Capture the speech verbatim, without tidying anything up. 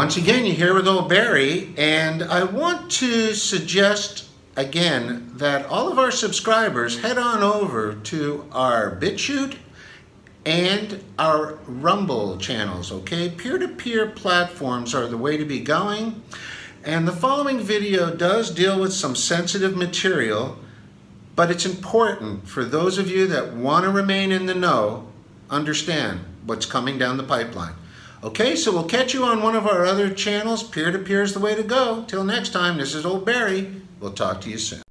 once again, you're here with old Barry, and I want to suggest again that all of our subscribers head on over to our BitChute and our Rumble channels, okay? Peer-to-peer platforms are the way to be going, and the following video does deal with some sensitive material, but it's important for those of you that want to remain in the know, understand what's coming down the pipeline. Okay, so we'll catch you on one of our other channels. Peer-to-peer is the way to go. Till next time, this is old Barry. We'll talk to you soon.